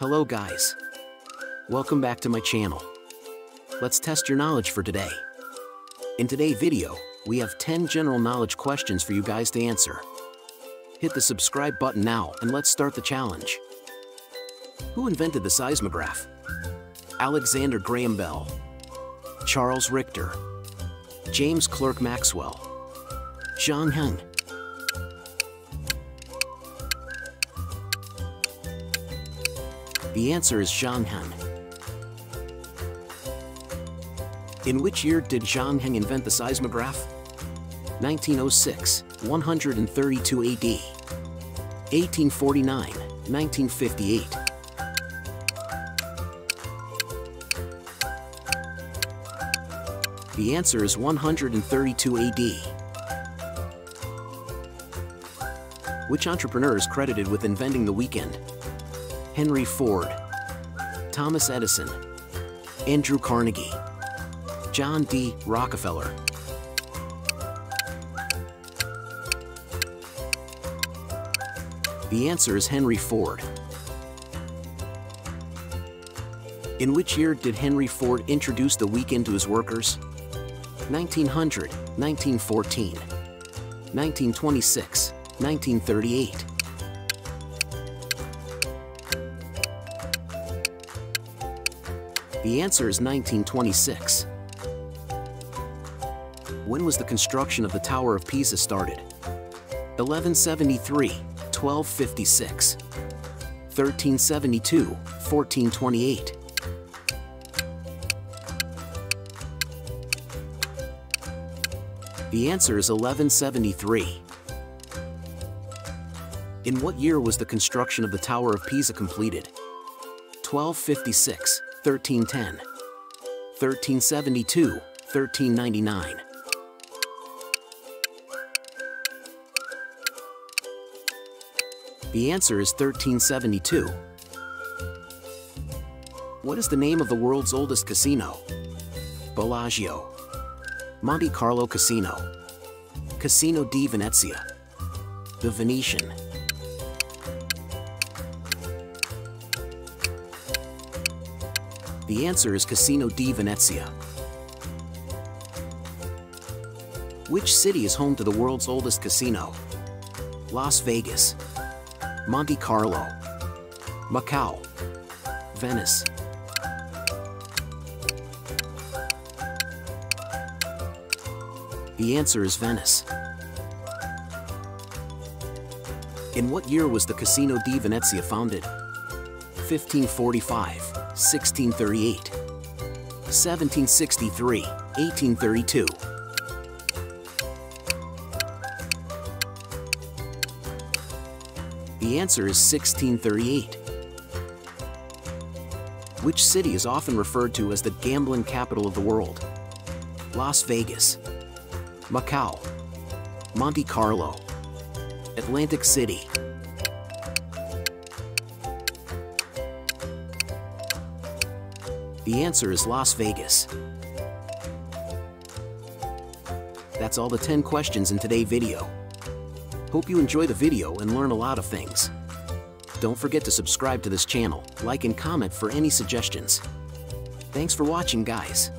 Hello guys. Welcome back to my channel. Let's test your knowledge for today. In today's video, we have 10 general knowledge questions for you guys to answer. Hit the subscribe button now and let's start the challenge. Who invented the seismograph? Alexander Graham Bell, Charles Richter, James Clerk Maxwell, Zhang Heng. The answer is Zhang Heng. In which year did Zhang Heng invent the seismograph? 1906, 132 AD. 1849, 1958. The answer is 132 AD. Which entrepreneur is credited with inventing the weekend? Henry Ford, Thomas Edison, Andrew Carnegie, John D. Rockefeller. The answer is Henry Ford. In which year did Henry Ford introduce the weekend to his workers? 1900, 1914, 1926, 1938. The answer is 1926. When was the construction of the Tower of Pisa started? 1173, 1256, 1372, 1428. The answer is 1173. In what year was the construction of the Tower of Pisa completed? 1256. 1310, 1372, 1399. The answer is 1372. What is the name of the world's oldest casino? Bellagio, Monte Carlo Casino, Casino di Venezia, The Venetian. The answer is Casino di Venezia. Which city is home to the world's oldest casino? Las Vegas, Monte Carlo, Macau, Venice. The answer is Venice. In what year was the Casino di Venezia founded? 1545. 1638, 1763, 1832. The answer is 1638. Which city is often referred to as the gambling capital of the world? Las Vegas, Macau, Monte Carlo, Atlantic City. The answer is Las Vegas. That's all the 10 questions in today's video. Hope you enjoy the video and learn a lot of things. Don't forget to subscribe to this channel, like and comment for any suggestions. Thanks for watching guys.